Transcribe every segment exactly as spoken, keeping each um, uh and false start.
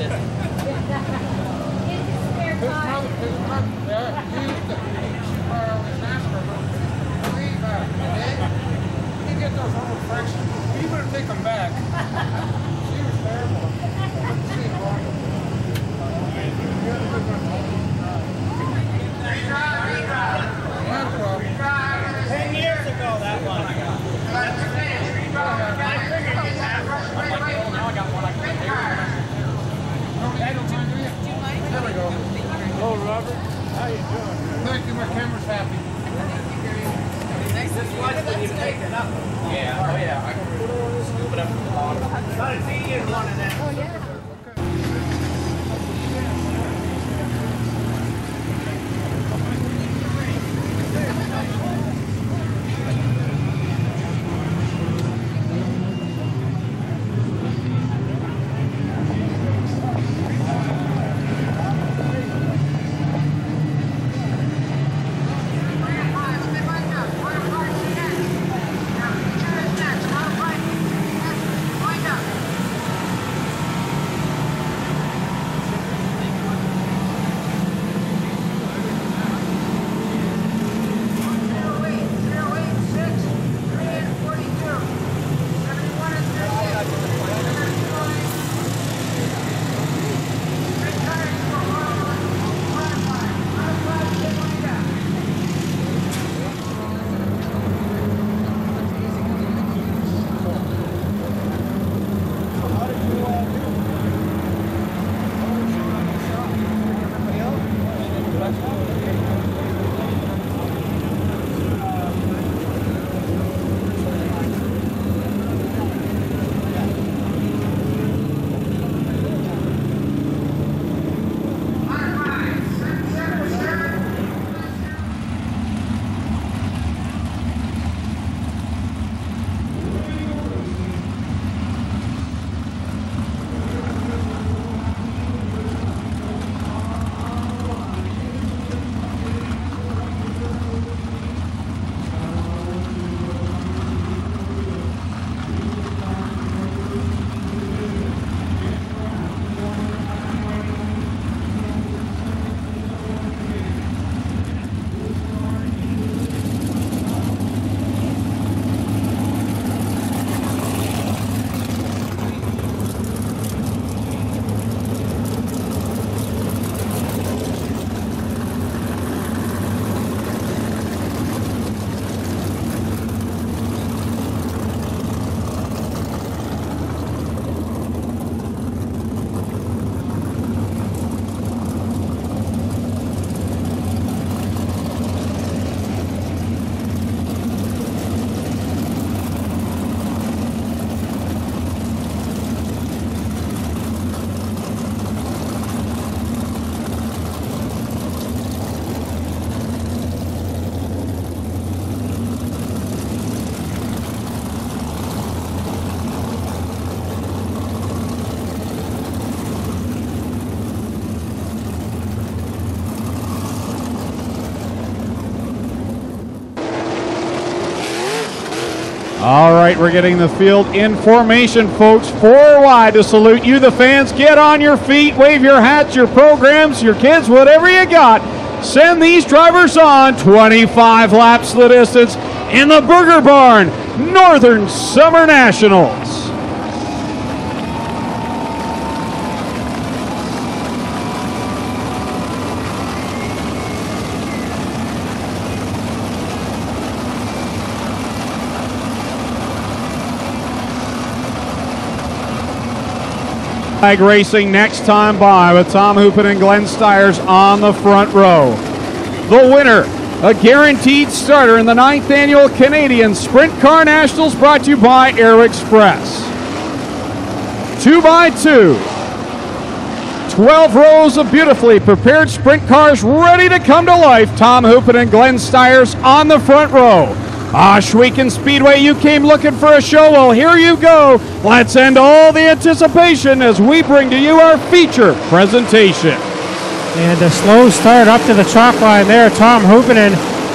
this. It's a spare time. All right, we're getting the field in formation, folks. Four wide to salute you, the fans. Get on your feet, wave your hats, your programs, your kids, whatever you got. Send these drivers on. twenty-five laps the distance in the Burger Barn, Northern Summer Nationals. Flag racing next time by with Tom Hoopin and Glenn Stiers on the front row. The winner, a guaranteed starter in the ninth Annual Canadian Sprint Car Nationals, brought to you by Air Express. Two by two, twelve rows of beautifully prepared sprint cars ready to come to life. Tom Hoopin and Glenn Stiers on the front row. Oshweekin Speedway, you came looking for a show. Well, here you go. Let's end all the anticipation as we bring to you our feature presentation. And a slow start up to the chalk line there. Tom Hoopinen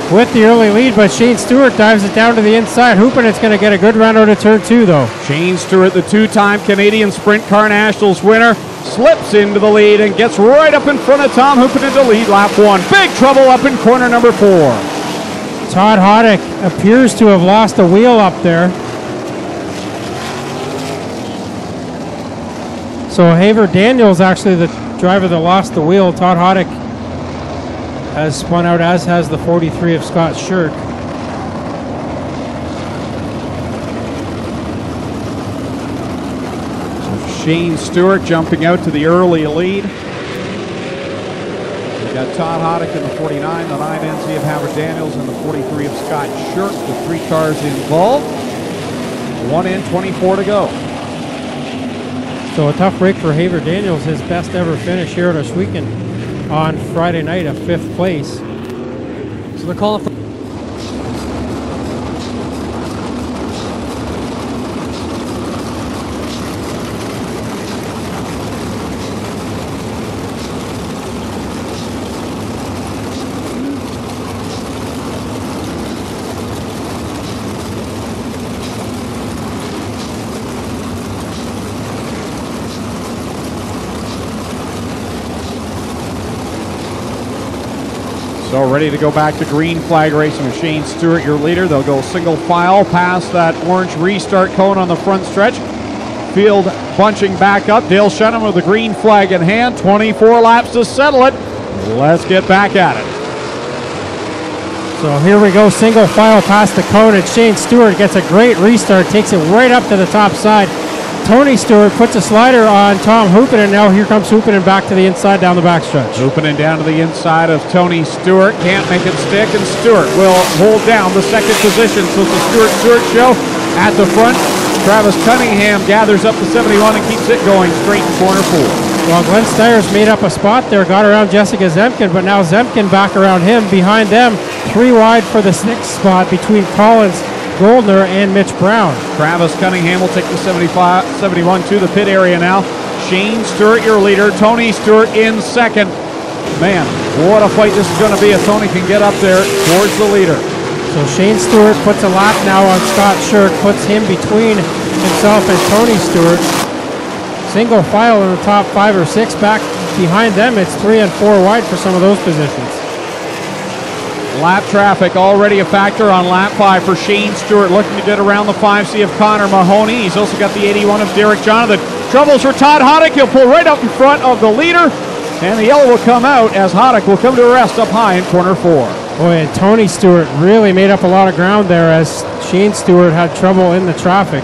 with the early lead, but Shane Stewart dives it down to the inside. Hoopinen's going to get a good run out of turn two, though. Shane Stewart, the two-time Canadian Sprint Car Nationals winner, slips into the lead and gets right up in front of Tom Hoopin into lead lap one. Big trouble up in corner number four. Todd Hoddick appears to have lost a wheel up there. So Haver Daniels actually the driver that lost the wheel. Todd Hoddick has spun out, as has the forty-three of Scott Shirk. So Shane Stewart jumping out to the early lead. We've got Todd Hoddick in the forty-nine, the nine N C of Haver Daniels, and the forty-three of Scott Shirk, the three cars involved. one N twenty-four to go. So a tough break for Haver Daniels, his best ever finish here at Oswego on Friday night, a fifth place. So the call for So ready to go back to green flag racing with Shane Stewart, your leader. They'll go single file past that orange restart cone on the front stretch. Field bunching back up. Dale Shenham with the green flag in hand. twenty-four laps to settle it. Let's get back at it. So here we go, single file past the cone, and Shane Stewart gets a great restart, takes it right up to the top side. Tony Stewart puts a slider on Tom Hoopin, and now here comes Hoopin back to the inside down the backstretch. Hoopin down to the inside of Tony Stewart, can't make it stick, and Stewart will hold down the second position. So it's the Stewart Stewart show at the front. Travis Cunningham gathers up to seventy-one and keeps it going straight in corner four. Well, Glenn Steyer's made up a spot there, got around Jessica Zemkin, but now Zemkin back around him. Behind them, three wide for the sixth spot between Collins, Goldner, and Mitch Brown. Travis Cunningham will take the seventy-five, seventy-one to the pit area now. Shane Stewart, your leader. Tony Stewart in second. Man, what a fight this is going to be if Tony can get up there towards the leader. So Shane Stewart puts a lap now on Scott Shirk, puts him between himself and Tony Stewart. Single file in the top five or six. Back behind them, it's three and four wide for some of those positions. Lap traffic already a factor on lap five for Shane Stewart, looking to get around the five C of Connor Mahoney. He's also got the eighty-one of Derek Jonathan. Troubles for Todd Hoddick. He'll pull right up in front of the leader, and the yellow will come out as Hoddick will come to a rest up high in corner four. Boy, and Tony Stewart really made up a lot of ground there as Shane Stewart had trouble in the traffic.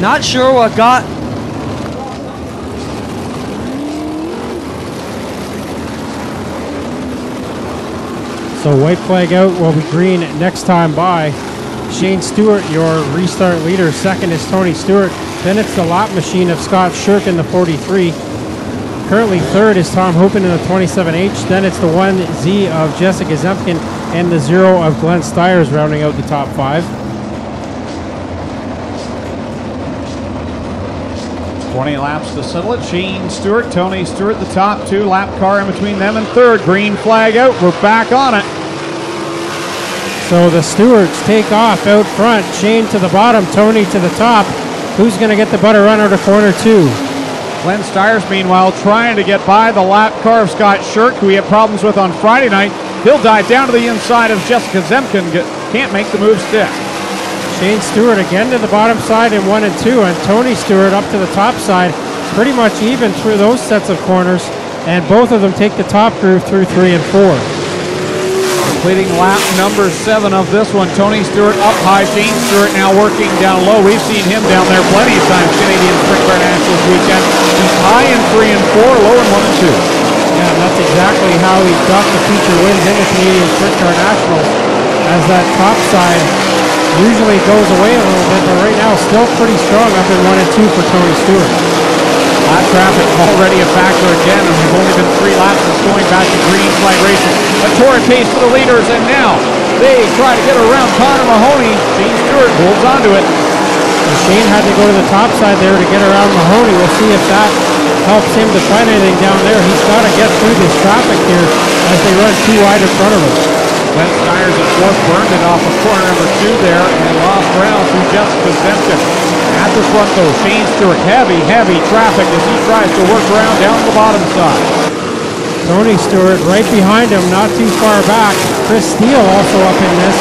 Not sure what got... So white flag out will be green next time by. Shane Stewart, your restart leader. Second is Tony Stewart. Then it's the lap machine of Scott Shirk in the forty-three. Currently third is Tom Hoopin in the twenty-seven H. Then it's the one Z of Jessica Zemkin and the zero of Glenn Steyers rounding out the top five. twenty laps to settle it. Shane Stewart, Tony Stewart, the top two. Lap car in between them and third. Green flag out. We're back on it. So the Stewarts take off out front. Shane to the bottom, Tony to the top. Who's going to get the butter run out of corner two? Glenn Steyers, meanwhile, trying to get by the lap car of Scott Shirk, who he had problems with on Friday night. He'll dive down to the inside of Jessica Zemkin. Can't make the move stick. Shane Stewart again to the bottom side in one and two, and Tony Stewart up to the top side, pretty much even through those sets of corners, and both of them take the top groove through three and four. Completing lap number seven of this one, Tony Stewart up high, Shane Stewart now working down low. We've seen him down there plenty of times, Canadian Sprint Nationals weekend. He's high in three and four, low in one and two. Yeah, and that's exactly how he got the feature wins in the Canadian Sprint Nationals, as that top side usually goes away a little bit, but right now still pretty strong up in one and two for Tony Stewart. Lap traffic already a factor again, and we've only been three laps since going back to green flag racing. A torrid pace for the leaders, and now they try to get around Connor Mahoney. Shane Stewart holds onto it. And Shane had to go to the top side there to get around Mahoney. We'll see if that helps him to find anything down there. He's got to get through this traffic here as they run too wide in front of him. Glenn Steyer's at fourth, burned it off of corner number two there, and lost ground through Jeff Bezentin. At this one, though, Shane Stewart, heavy, heavy traffic as he tries to work around down the bottom side. Tony Stewart right behind him, not too far back. Chris Steele also up in this.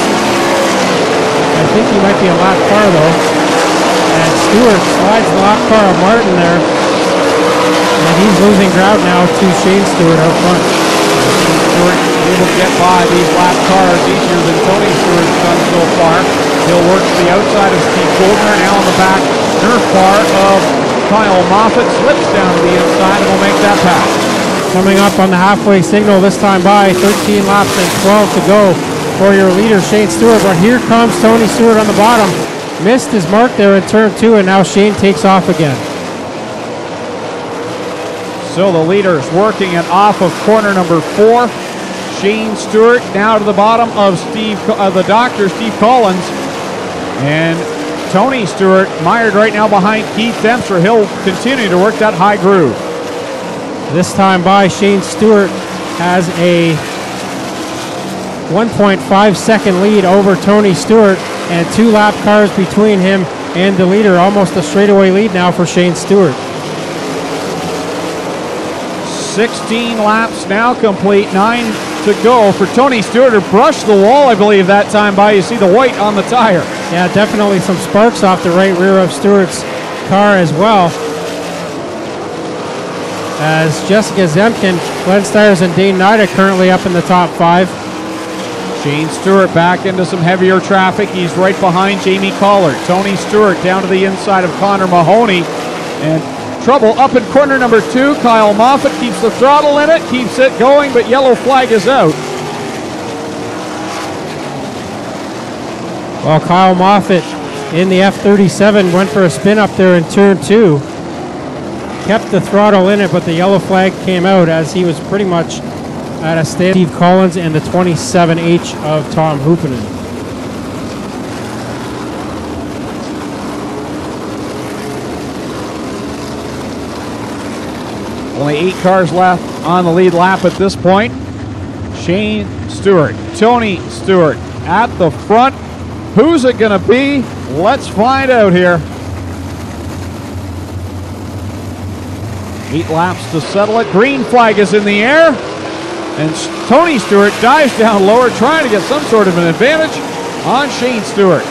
I think he might be a lap car, though. And Stewart slides the lap car of Martin there. And he's losing ground now to Shane Stewart out front. Shane Stewart able to get by these lap cars easier than Tony Stewart's done so far. He'll work to the outside of Steve Goldner, now on the back nerf bar of Kyle Moffat. Slips down to the inside and will make that pass. Coming up on the halfway signal this time by, thirteen laps and twelve to go for your leader, Shane Stewart. But here comes Tony Stewart on the bottom. Missed his mark there in turn two, and now Shane takes off again. So the leaders working it off of corner number four. Shane Stewart now to the bottom of Steve, uh, the doctor, Steve Collins. And Tony Stewart mired right now behind Keith Dempster. He'll continue to work that high groove. This time by, Shane Stewart has a one point five second lead over Tony Stewart, and two lap cars between him and the leader. Almost a straightaway lead now for Shane Stewart. sixteen laps now complete, nine to go for Tony Stewart, who brushed the wall, I believe, that time by. You see the white on the tire. Yeah, definitely some sparks off the right rear of Stewart's car as well. As Jessica Zemkin, Glenn Steyers, and Dane Nida currently up in the top five. Shane Stewart back into some heavier traffic. He's right behind Jamie Collard. Tony Stewart down to the inside of Connor Mahoney. And trouble up in corner number two. Kyle Moffat keeps the throttle in it, keeps it going, but yellow flag is out. Well, Kyle Moffat in the F thirty-seven went for a spin up there in turn two. Kept the throttle in it, but the yellow flag came out as he was pretty much at a stand. Steve Collins and the twenty-seven H of Tom Huppinen. Only eight cars left on the lead lap at this point. Shane Stewart, Tony Stewart at the front. Who's it going to be? Let's find out here. Eight laps to settle it. Green flag is in the air. And Tony Stewart dives down lower, trying to get some sort of an advantage on Shane Stewart.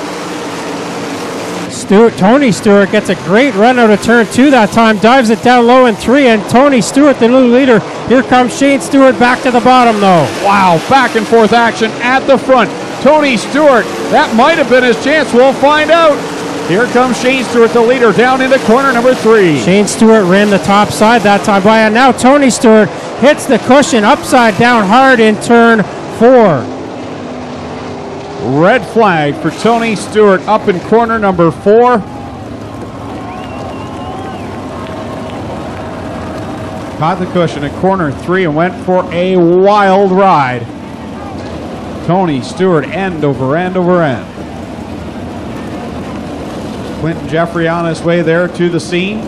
Stewart, Tony Stewart gets a great run out of turn two that time, dives it down low in three, and Tony Stewart, the new leader. Here comes Shane Stewart back to the bottom, though. Wow, back and forth action at the front. Tony Stewart, that might have been his chance. We'll find out. Here comes Shane Stewart, the leader, down into corner number three. Shane Stewart ran the top side that time by, and now Tony Stewart hits the cushion upside down hard in turn four. Red flag for Tony Stewart up in corner number four. Caught the cushion at corner three and went for a wild ride. Tony Stewart end over end over end. Quentin Jeffrey on his way there to the scene.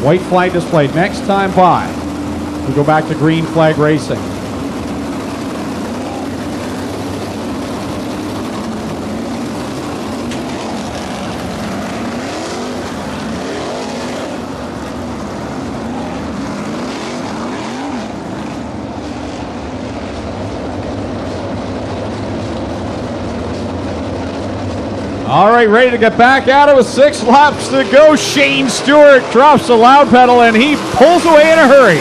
White flag displayed. Next time by, we go back to green flag racing. All right, ready to get back at it with six laps to go. Shane Stewart drops the loud pedal, and he pulls away in a hurry.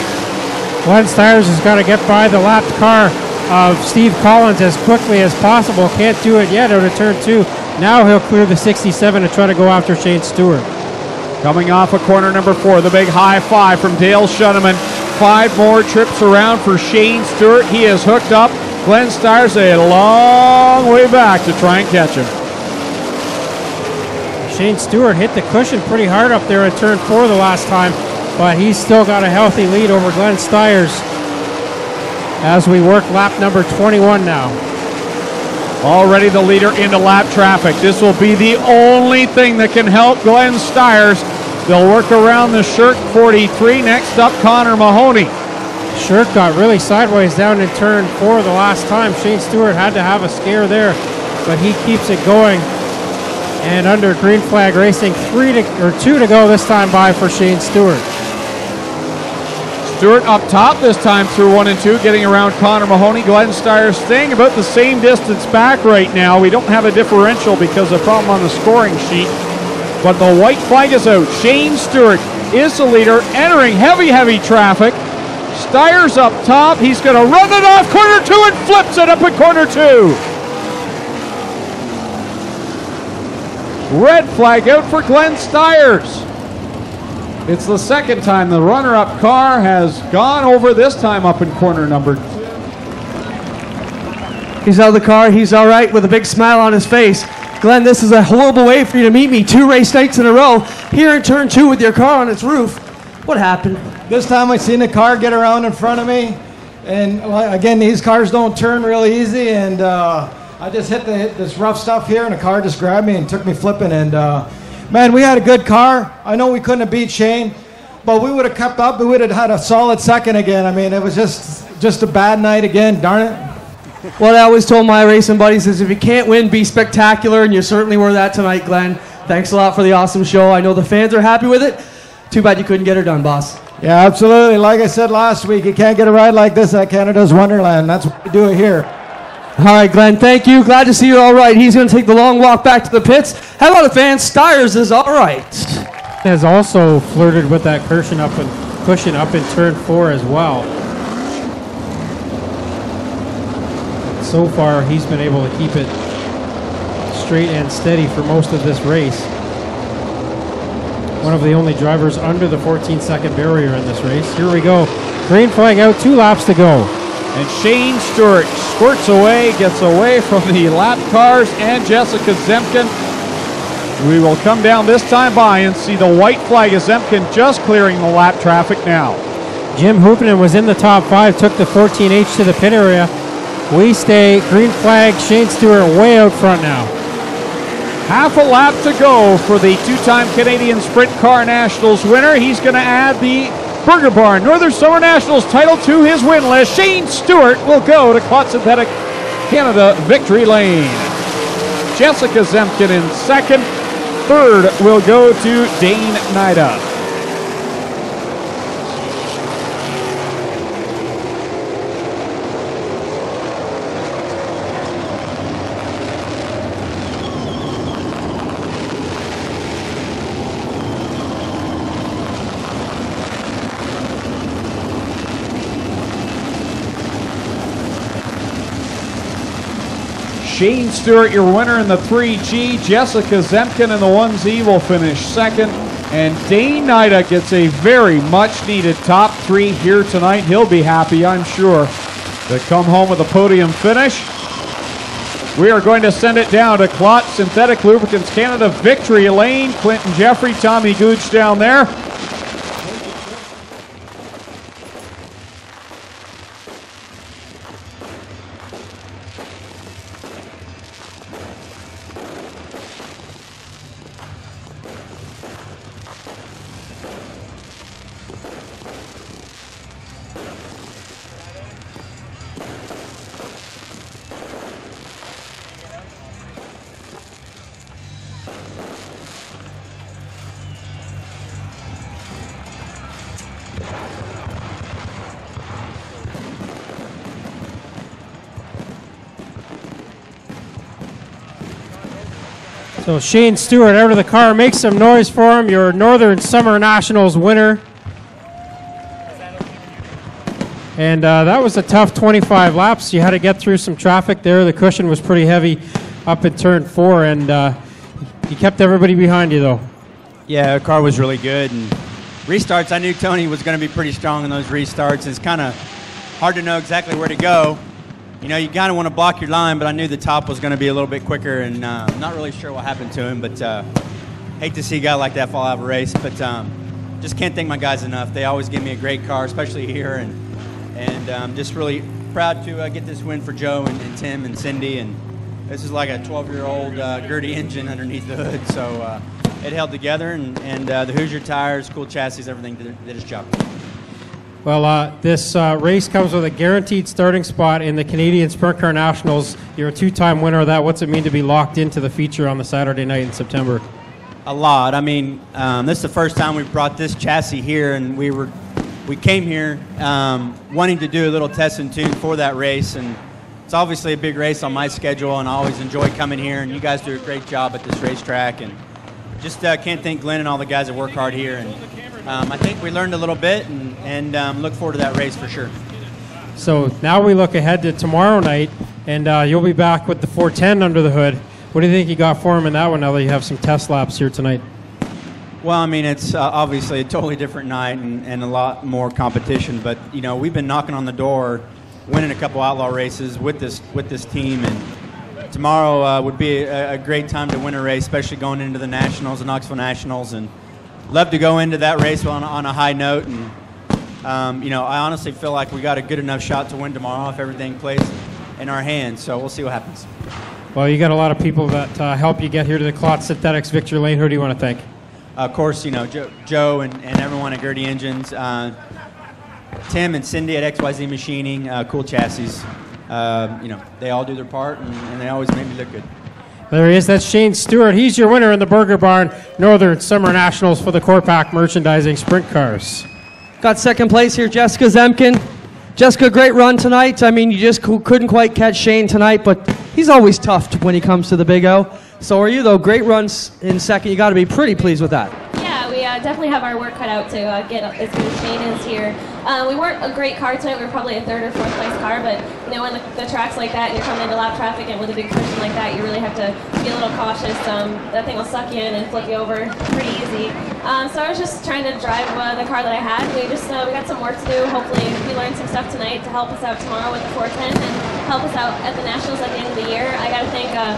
Glenn Steyers has got to get by the lapped car of Steve Collins as quickly as possible. Can't do it yet out of turn two. Now he'll clear the sixty-seven and try to go after Shane Stewart. Coming off of corner number four, the big high five from Dale Schoeneman. Five more trips around for Shane Stewart. He is hooked up. Glenn Stires a long way back to try and catch him. Shane Stewart hit the cushion pretty hard up there at turn four the last time, but he's still got a healthy lead over Glenn Stires as we work lap number twenty-one now. Already the leader into lap traffic. This will be the only thing that can help Glenn Stires. They'll work around the Shirk forty-three. Next up, Connor Mahoney. Shirk got really sideways down in turn four the last time. Shane Stewart had to have a scare there, but he keeps it going. And under green flag racing, three to, or two to go this time by for Shane Stewart. Stewart up top this time through one and two, getting around Connor Mahoney. Glenn Stires staying about the same distance back right now. We don't have a differential because of a problem on the scoring sheet, but the white flag is out. Shane Stewart is the leader, entering heavy, heavy traffic. Stires up top. He's going to run it off corner two and flips it up at corner two. Red flag out for Glenn Stires. It's the second time the runner-up car has gone over, this time up in corner number two. He's out of the car, he's all right with a big smile on his face. Glenn, this is a horrible way for you to meet me. Two race nights in a row, here in turn two with your car on its roof. What happened? This time I seen a car get around in front of me, and again, these cars don't turn really easy, and uh, I just hit, the, hit this rough stuff here, and a car just grabbed me and took me flipping, and uh, man, we had a good car. I know we couldn't have beat Shane, but we would have kept up. We would have had a solid second again. I mean, it was just just a bad night again, darn it. What I always told my racing buddies is if you can't win, be spectacular, and you certainly were that tonight, Glenn. Thanks a lot for the awesome show. I know the fans are happy with it. Too bad you couldn't get her done, boss. Yeah, absolutely. Like I said last week, you can't get a ride like this at Canada's Wonderland. That's what we do here. All right, Glenn, thank you. Glad to see you all right. He's going to take the long walk back to the pits. How about a fan? Stires is all right. Has also flirted with that cushion up and cushion up in turn four as well. So far, he's been able to keep it straight and steady for most of this race. One of the only drivers under the fourteen second barrier in this race. Here we go. Green flag out, two laps to go. And Shane Stewart squirts away, gets away from the lap cars and Jessica Zemkin. We will come down this time by and see the white flag of Zemkin just clearing the lap traffic now. Jim Hoopinen was in the top five, took the fourteen H to the pit area. We stay, green flag, Shane Stewart way out front now. Half a lap to go for the two-time Canadian Sprint Car Nationals winner. He's going to add the Burger Barn Northern Summer Nationals title to his win list. Shane Stewart will go to Quadsynthetec Canada victory lane. Jessica Zemkin in second. Third will go to Dane Nida. Shane Stewart, your winner in the three G. Jessica Zemkin in the one Z will finish second. And Dane Nida gets a very much-needed top three here tonight. He'll be happy, I'm sure, to come home with a podium finish. We are going to send it down to Quadsynthetec Lubricants Canada victory lane. Clinton Jeffrey, Tommy Gooch down there. So Shane Stewart out of the car, make some noise for him, your Northern Summer Nationals winner. And uh, that was a tough twenty-five laps. You had to get through some traffic there. The cushion was pretty heavy up in turn four, and uh, you kept everybody behind you, though. Yeah, the car was really good. And restarts, I knew Tony was going to be pretty strong in those restarts. It's kind of hard to know exactly where to go. You know, you kind of want to block your line, but I knew the top was going to be a little bit quicker, and uh, I'm not really sure what happened to him, but uh, hate to see a guy like that fall out of a race, but um, just can't thank my guys enough. They always give me a great car, especially here, and and I'm um, just really proud to uh, get this win for Joe and, and Tim and Cindy, and this is like a twelve-year-old uh, Gertie engine underneath the hood, so uh, it held together, and, and uh, the Hoosier tires, cool chassis, everything did, did its job. Well, uh, this uh, race comes with a guaranteed starting spot in the Canadian Sprint Car Nationals. You're a two-time winner of that. What's it mean to be locked into the feature on the Saturday night in September? A lot. I mean, um, this is the first time we brought this chassis here, and we were we came here um, wanting to do a little test and tune for that race. And it's obviously a big race on my schedule, and I always enjoy coming here. And you guys do a great job at this racetrack, and just uh, can't thank Glenn and all the guys that work hard here. And Um, I think we learned a little bit, and, and um, look forward to that race for sure. So now we look ahead to tomorrow night, and uh, you'll be back with the four ten under the hood. What do you think you got for him in that one, now that you have some test laps here tonight? Well, I mean, it's uh, obviously a totally different night and, and a lot more competition, but, you know, we've been knocking on the door, winning a couple outlaw races with this, with this team, and tomorrow uh, would be a, a great time to win a race, especially going into the Nationals, the Knoxville Nationals, and love to go into that race on, on a high note, and um, you know, I honestly feel like we got a good enough shot to win tomorrow if everything plays in our hands. So we'll see what happens. Well, you got a lot of people that uh, help you get here to the Klotz Synthetics Victory Lane. Who do you want to thank? Uh, of course, you know, Joe, Joe and, and everyone at Gertie Engines, uh, Tim and Cindy at X Y Z Machining, uh, Cool Chassis. Uh, you know, they all do their part, and, and they always make me look good. There he is. That's Shane Stewart. He's your winner in the Burger Barn Northern Summer Nationals for the Corpak Merchandising Sprint Cars. Got second place here, Jessica Zemkin. Jessica, great run tonight. I mean, you just couldn't quite catch Shane tonight, but he's always tough when he comes to the Big O. So are you, though. Great runs in second. You got to be pretty pleased with that. Yeah, we uh, definitely have our work cut out to uh, get as good as Shane is here. Uh, we weren't a great car tonight. We were probably a third or fourth place car, but you know, when the, the track's like that and you're coming into lap traffic and with a big cushion like that, you really have to be a little cautious. Um, that thing will suck you in and flip you over pretty easy. Um, so I was just trying to drive uh, the car that I had. We just uh, we got some work to do. Hopefully we learned some stuff tonight to help us out tomorrow with the four ten and help us out at the Nationals at the end of the year. I got to thank uh,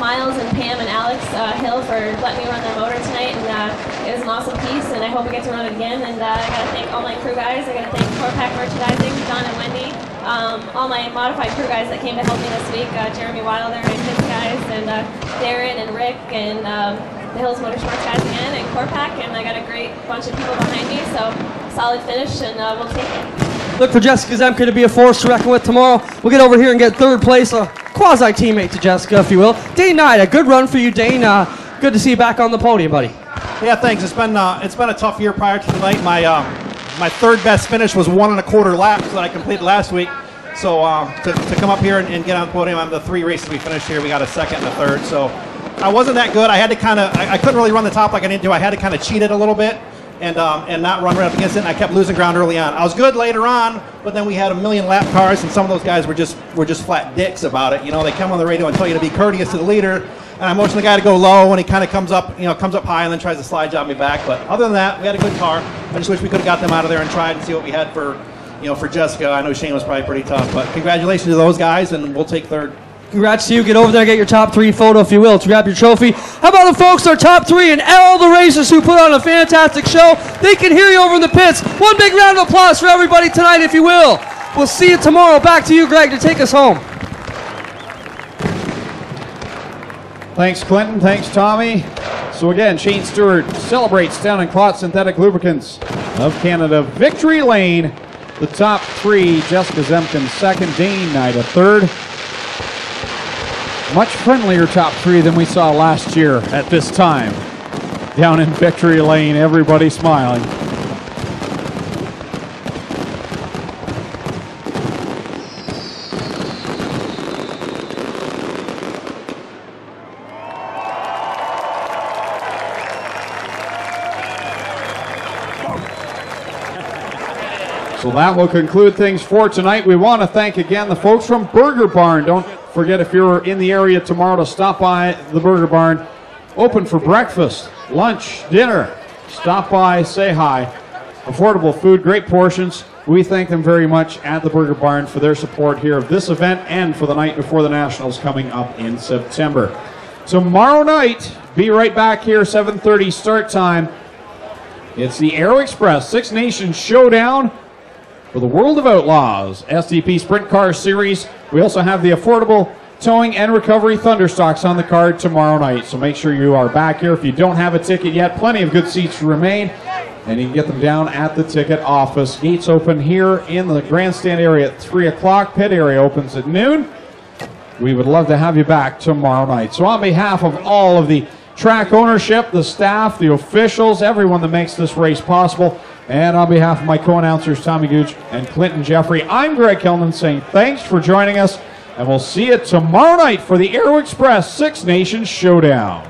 Miles and Pam and Alex uh, Hill for letting me run their motor tonight, and uh, it was an awesome piece, and I hope we get to run it again. And uh, I got to thank all my crew guys. I got to thank Corpak Merchandising, John and Wendy, um, all my modified crew guys that came to help me this week, uh, Jeremy Wilder and his guys, and uh, Darren and Rick, and um, the Hills Motorsports guys again, and Corpak, and I got a great bunch of people behind me, so solid finish, and uh, we'll take it. Look for Jessica Zemkin to be a force to reckon with tomorrow. We'll get over here and get third place. Uh, Quasi-teammate to Jessica, if you will. Dane Knight, a good run for you, Dane. Uh, good to see you back on the podium, buddy. Yeah, thanks. It's been uh, it's been a tough year prior to tonight. My uh, my third best finish was one and a quarter laps that I completed last week. So uh, to, to come up here and, and get on the podium on the three races we finished here, we got a second and a third. So I wasn't that good. I had to kind of I, I couldn't really run the top like I needed to. I had to kind of cheat it a little bit and um, and not run right up against it. And I kept losing ground early on. I was good later on, but then we had a million lap cars, and some of those guys were just were just flat dicks about it. You know, they come on the radio and tell you to be courteous to the leader, and I motioned the guy to go low, and he kind of comes up, you know, comes up high, and then tries to slide job me back. But other than that, we had a good car. I just wish we could have got them out of there and tried and see what we had for, you know, for Jessica. I know Shane was probably pretty tough, but congratulations to those guys, and we'll take third. Congrats to you. Get over there and get your top three photo, if you will, to grab your trophy. How about the folks, our top three, and all the racers who put on a fantastic show? They can hear you over in the pits. One big round of applause for everybody tonight, if you will. We'll see you tomorrow. Back to you, Greg, to take us home. Thanks, Clinton. Thanks, Tommy. So again, Shane Stewart celebrates down in Klotz Synthetic Lubricants of Canada. Victory lane, the top three. Jessica Zemkin second, Dane Knight a third. Much friendlier top three than we saw last year at this time. Down in Victory Lane, everybody smiling. So that will conclude things for tonight. We want to thank again the folks from Burger Barn. Don't forget, if you're in the area tomorrow, to stop by the Burger Barn. Open for breakfast, lunch, dinner. Stop by, say hi. Affordable food, great portions. We thank them very much at the Burger Barn for their support here of this event and for the night before the Nationals coming up in September. Tomorrow night, be right back here, seven thirty start time. It's the Aero Express Six Nations Showdown for the World of Outlaws S D P Sprint Car Series. We also have the Affordable Towing and Recovery Thunderstocks on the card tomorrow night, so make sure you are back here. If you don't have a ticket yet, plenty of good seats remain, and you can get them down at the ticket office. Gates open here in the grandstand area at three o'clock. Pit area opens at noon. We would love to have you back tomorrow night. So on behalf of all of the track ownership, the staff, the officials, everyone that makes this race possible, and on behalf of my co-announcers, Tommy Gooch and Clinton Jeffrey, I'm Greg Kilman saying thanks for joining us, and we'll see you tomorrow night for the Aero Express Six Nations Showdown.